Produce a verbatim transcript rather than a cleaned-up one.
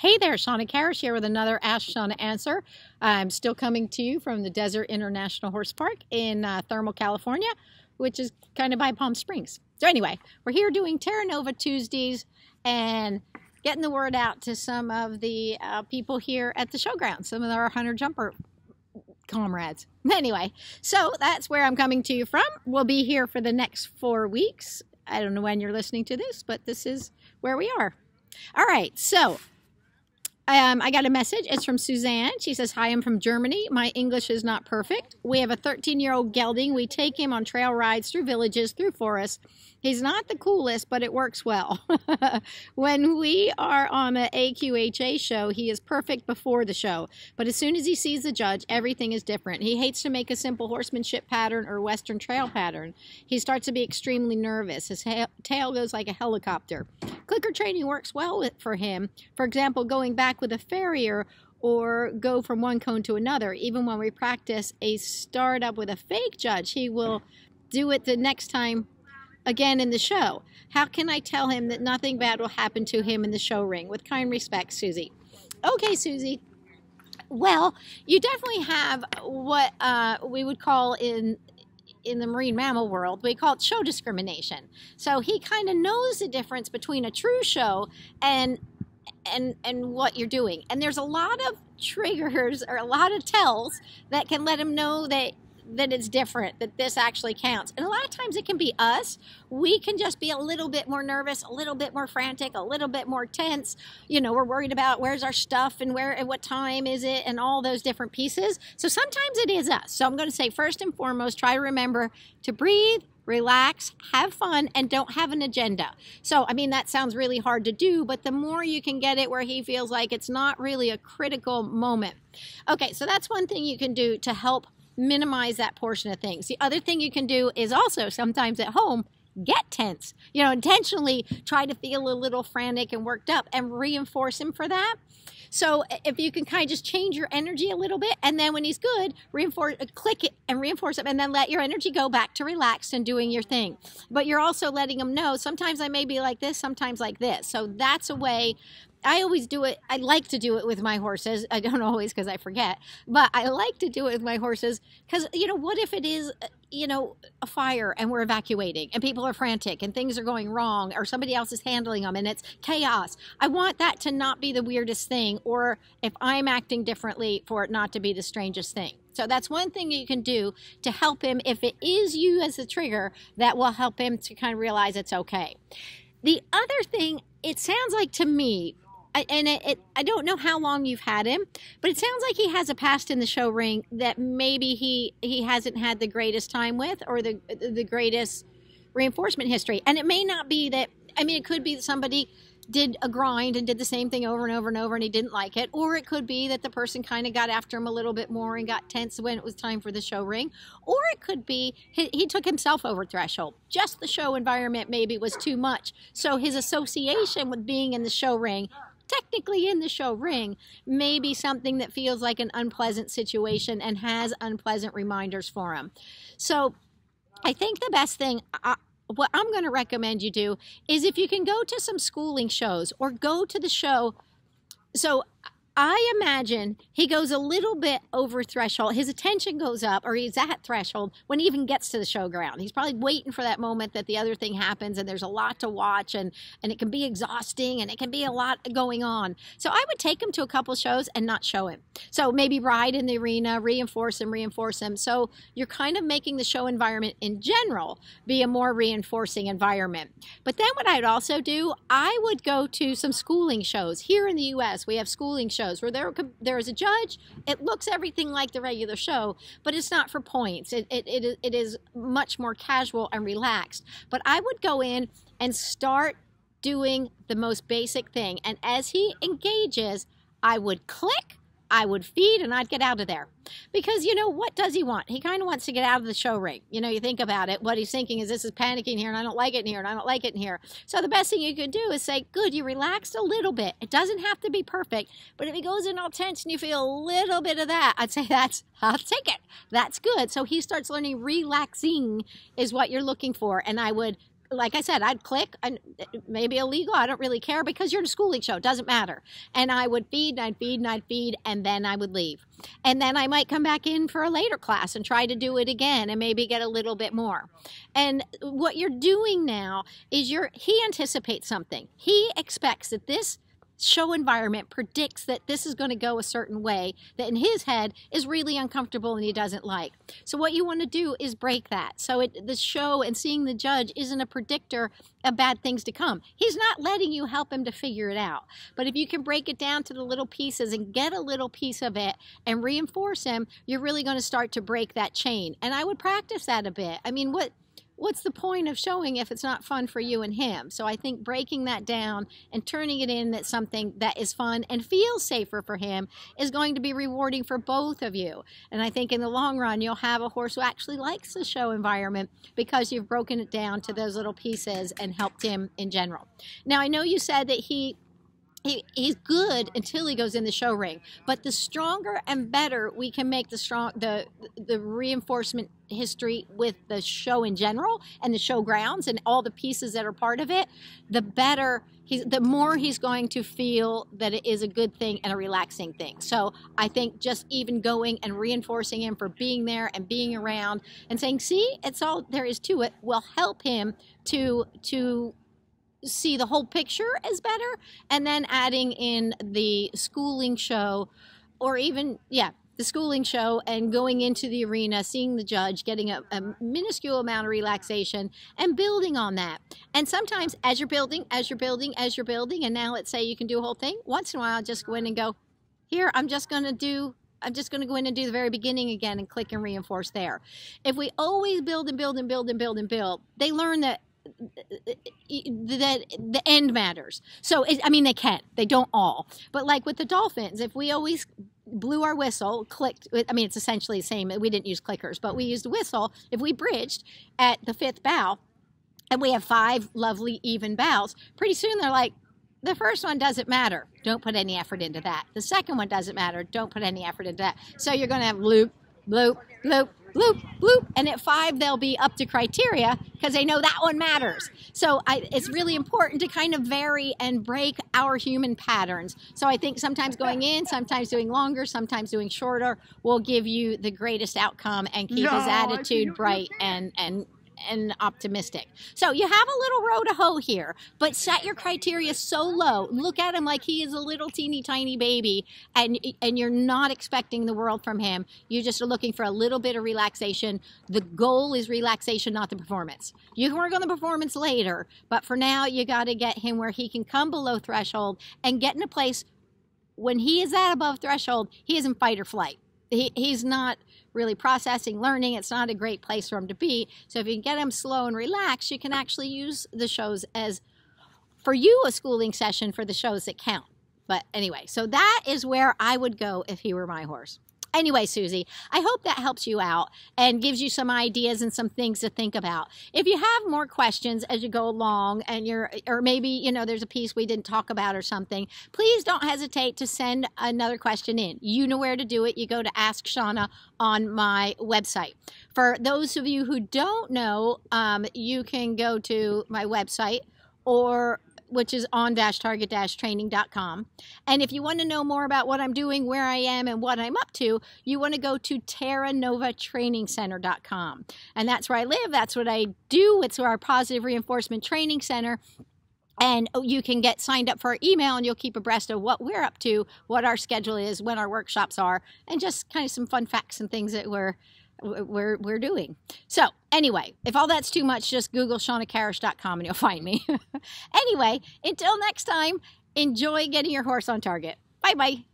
Hey there, Shawna Karrasch here with another Ask Shawna Answer. I'm still coming to you from the Desert International Horse Park in uh, Thermal, California, which is kind of by Palm Springs. So anyway, we're here doing Terra Nova Tuesdays and getting the word out to some of the uh, people here at the showground, some of our hunter jumper comrades. Anyway, so that's where I'm coming to you from. We'll be here for the next four weeks. I don't know when you're listening to this, but this is where we are. All right, so Um, I got a message. It's from Suzanne. She says, hi, I'm from Germany. My English is not perfect. We have a thirteen-year-old gelding. We take him on trail rides through villages, through forests. He's not the coolest, but it works well. When we are on an A Q H A show, he is perfect before the show. But as soon as he sees the judge, everything is different. He hates to make a simple horsemanship pattern or Western trail pattern. He starts to be extremely nervous. His tail goes like a helicopter. Clicker training works well for him. For example, going back with a farrier or go from one cone to another. Even when we practice a start up with a fake judge, he will do it the next time again in the show. How can I tell him that nothing bad will happen to him in the show ring? With kind respect, Susie. Okay, Susie. Well, you definitely have what uh, we would call in in the marine mammal world, we call it show discrimination. So he kind of knows the difference between a true show and and and what you're doing, and there's a lot of triggers or a lot of tells that can let them know that that it's different, that this actually counts. And a lot of times it can be us. We can just be a little bit more nervous, a little bit more frantic, a little bit more tense. You know, we're worried about where's our stuff and where and what time is it and all those different pieces. So sometimes it is us. So I'm going to say first and foremost, try to remember to breathe, relax, have fun, and don't have an agenda. So, I mean, that sounds really hard to do, but the more you can get it where he feels like it's not really a critical moment. Okay, so that's one thing you can do to help minimize that portion of things. The other thing you can do is also sometimes at home, get tense. You know, intentionally try to feel a little frantic and worked up and reinforce him for that. So if you can kind of just change your energy a little bit, and then when he's good, reinforce, click it and reinforce it, and then let your energy go back to relaxed and doing your thing. But you're also letting him know, sometimes I may be like this, sometimes like this. So that's a way. I always do it. I like to do it with my horses. I don't always because I forget, but I like to do it with my horses because, you know, what if it is, you know, a fire and we're evacuating and people are frantic and things are going wrong or somebody else is handling them and it's chaos. I want that to not be the weirdest thing, or if I'm acting differently, for it not to be the strangest thing. So that's one thing you can do to help him. If it is you as the trigger, that will help him to kind of realize it's okay. The other thing, it sounds like to me, I, and it, it, I don't know how long you've had him, but it sounds like he has a past in the show ring that maybe he he hasn't had the greatest time with, or the the greatest reinforcement history. And it may not be that, I mean, it could be that somebody did a grind and did the same thing over and over and over and he didn't like it, or it could be that the person kind of got after him a little bit more and got tense when it was time for the show ring, or it could be he, he took himself over threshold. Just the show environment maybe was too much, so his association with being in the show ring, technically in the show ring, may be something that feels like an unpleasant situation and has unpleasant reminders for him. So I think the best thing, I, what I'm going to recommend you do is if you can go to some schooling shows or go to the show. So I imagine he goes a little bit over threshold. His attention goes up, or he's at threshold when he even gets to the showground. He's probably waiting for that moment that the other thing happens, and there's a lot to watch, and, and it can be exhausting, and it can be a lot going on. So I would take him to a couple shows and not show him. So maybe ride in the arena, reinforce him, reinforce him. So you're kind of making the show environment in general be a more reinforcing environment. But then what I'd also do, I would go to some schooling shows. Here in the U S, we have schooling shows where there, there is a judge. It looks everything like the regular show, but it's not for points. It, it, it, it is much more casual and relaxed. But I would go in and start doing the most basic thing. And as he engages, I would click, I would feed, and I'd get out of there. Because, you know, what does he want? He kind of wants to get out of the show ring. You know, you think about it. What he's thinking is, this is panicking here, and I don't like it in here, and I don't like it in here. So the best thing you could do is say, good, you relaxed a little bit. It doesn't have to be perfect. But if he goes in all tense and you feel a little bit of that, I'd say, that's, I'll take it. That's good. So he starts learning relaxing is what you're looking for. And I would like I said, I'd click, and maybe illegal, I don't really care, because you're in a schooling show, it doesn't matter. And I would feed, and I'd feed, and I'd feed, and then I would leave. And then I might come back in for a later class and try to do it again and maybe get a little bit more. And what you're doing now is you're, he anticipates something. He expects that this show environment predicts that this is going to go a certain way that in his head is really uncomfortable and he doesn't like. So what you want to do is break that. So it, the show and seeing the judge isn't a predictor of bad things to come. He's not letting you help him to figure it out. But if you can break it down to the little pieces and get a little piece of it and reinforce him, you're really going to start to break that chain. And I would practice that a bit. I mean, what... what's the point of showing if it's not fun for you and him? So I think breaking that down and turning it in that something that is fun and feels safer for him is going to be rewarding for both of you. And I think in the long run, you'll have a horse who actually likes the show environment because you've broken it down to those little pieces and helped him in general. Now, I know you said that he... He, he's good until he goes in the show ring, but the stronger and better we can make the strong the the reinforcement history with the show in general and the show grounds and all the pieces that are part of it, the better he's, the more he's going to feel that it is a good thing and a relaxing thing. So I think just even going and reinforcing him for being there and being around and saying, see, it's all there is to it, will help him to to see the whole picture is better. And then adding in the schooling show, or even, yeah, the schooling show and going into the arena, seeing the judge, getting a, a minuscule amount of relaxation and building on that. And sometimes as you're building, as you're building, as you're building, and now let's say you can do a whole thing, once in a while I'll just go in and go, here, I'm just going to do I'm just going to go in and do the very beginning again and click and reinforce there. If we always build and build and build and build and build, they learn that that the end matters. So it, I mean, they can't, they don't all, but like with the dolphins, if we always blew our whistle, clicked, I mean, it's essentially the same. We didn't use clickers, but we used a whistle. If we bridged at the fifth bow and we have five lovely even bows, pretty soon they're like, the first one doesn't matter, don't put any effort into that. The second one doesn't matter, don't put any effort into that. So you're going to have loop, bloop, bloop, bloop, bloop, and at five they'll be up to criteria because they know that one matters. So I, it's really important to kind of vary and break our human patterns. So I think sometimes going in, sometimes doing longer, sometimes doing shorter will give you the greatest outcome and keep no, his attitude bright and and and optimistic. So you have a little row to hoe here, but set your criteria so low. Look at him like he is a little teeny tiny baby, and and you're not expecting the world from him. You just are looking for a little bit of relaxation. The goal is relaxation, not the performance. You can work on the performance later, but for now you got to get him where he can come below threshold and get in a place when he is at above threshold, he is in fight or flight. He, he's not really processing, learning. It's not a great place for him to be. So if you can get him slow and relaxed, you can actually use the shows as, for you, a schooling session for the shows that count. But anyway, so that is where I would go if he were my horse. Anyway, Susie, I hope that helps you out and gives you some ideas and some things to think about. If you have more questions as you go along, and you're, or maybe, you know, there's a piece we didn't talk about or something, please don't hesitate to send another question in. You know where to do it. You go to Ask Shawna on my website. For those of you who don't know, um, you can go to my website, or which is on target training dot com. And if you want to know more about what I'm doing, where I am, and what I'm up to, you want to go to terra nova training center dot com. And that's where I live. That's what I do. It's our Positive Reinforcement Training Center. And you can get signed up for our email, and you'll keep abreast of what we're up to, what our schedule is, when our workshops are, and just kind of some fun facts and things that we're We're, we're doing. So anyway, if all that's too much, just Google shawna karrasch dot com and you'll find me. Anyway, until next time, enjoy getting your horse on target. Bye-bye.